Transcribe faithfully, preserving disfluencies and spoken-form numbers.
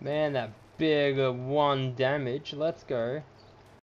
Man, that big of one damage. Let's go.